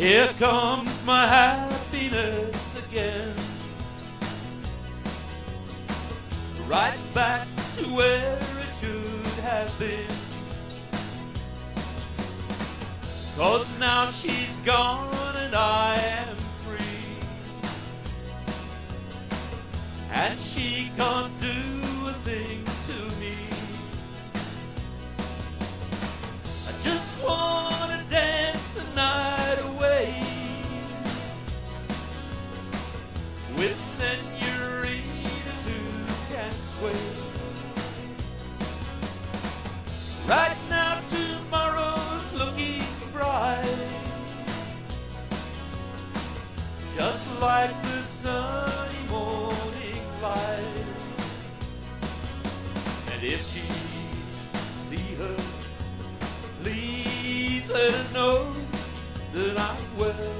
Here comes my happiness again, right back to where it should have been. 'Cause now she's gone and I am free, and she can't do a thing to me. I just wanna dance the night away with senoritas who can sway. Right now tomorrow's looking bright, just like the sunny morning light. And if she see her, please let her know that I'm well,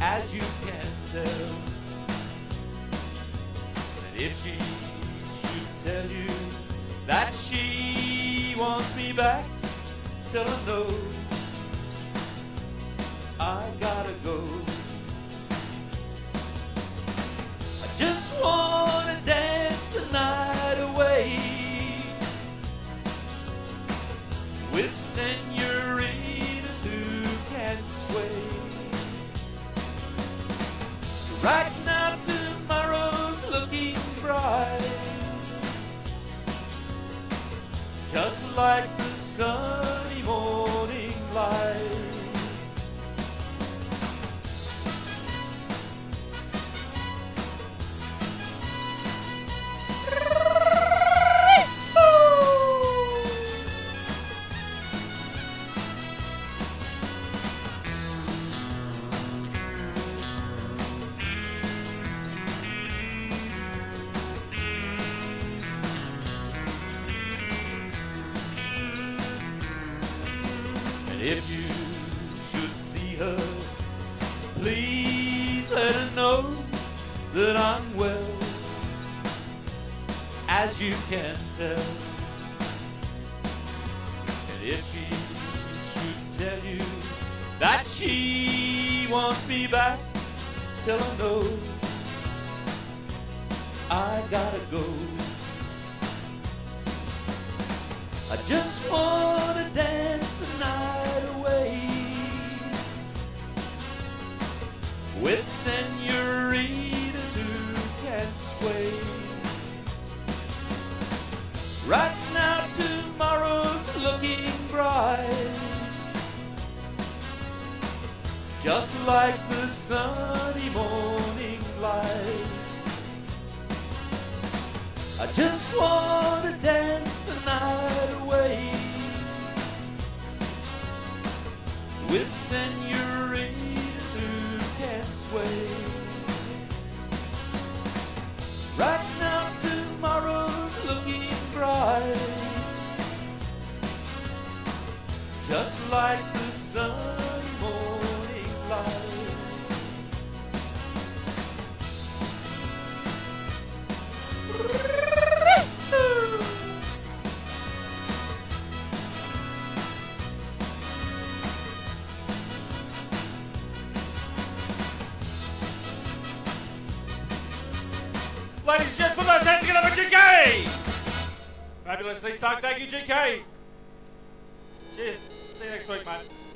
as you can tell. And if she should tell you that she wants me back, tell her no, I gotta go. I just wanna dance the night away with senoritas who can sway. Right now tomorrow's looking bright, just like the sunny morning light. If you should see her, please let her know that I'm well, as you can tell. And if she should tell you that she wants me back, tell her no, I gotta go. I just wanna dance the night with senoritas who can sway. Right now tomorrow's looking bright, just like the sunny morning light. I just wanna dance the night away with senoritas way. Right now tomorrow's looking bright, just like the sunny morning light. Ladies and gentlemen, put those hands together for GK! Fabulous, Lee Stark. Thank you, GK. Cheers. See you next week, mate.